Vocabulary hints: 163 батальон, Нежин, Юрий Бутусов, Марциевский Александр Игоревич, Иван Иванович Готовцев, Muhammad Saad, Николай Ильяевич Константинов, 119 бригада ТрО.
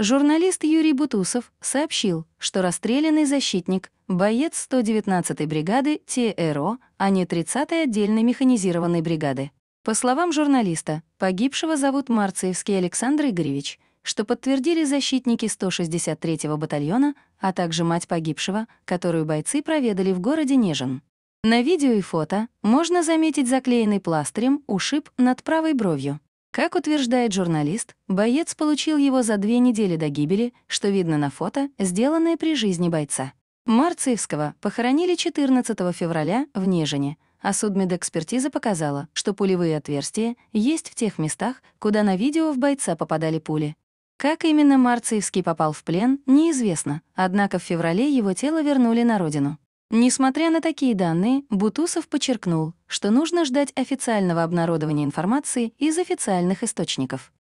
Журналист Юрий Бутусов сообщил, что расстрелянный защитник — боец 119 бригады ТрО, а не 30 отдельной механизированной бригады. По словам журналиста, погибшего зовут Марциевский Александр Игоревич, что подтвердили защитники 163 батальона, а также мать погибшего, которую бойцы проведали в городе Нежин. На видео и фото можно заметить заклеенный пластырем ушиб над правой бровью. Как утверждает журналист, боец получил его за 2 недели до гибели, что видно на фото, сделанное при жизни бойца. Марциевского похоронили 14 февраля в Нежине, а судмедэкспертиза показала, что пулевые отверстия есть в тех местах, куда на видео в бойца попадали пули. Как именно Марциевский попал в плен, неизвестно, однако в феврале его тело вернули на родину. Несмотря на такие данные, Бутусов подчеркнул, что нужно ждать официального обнародования информации из официальных источников.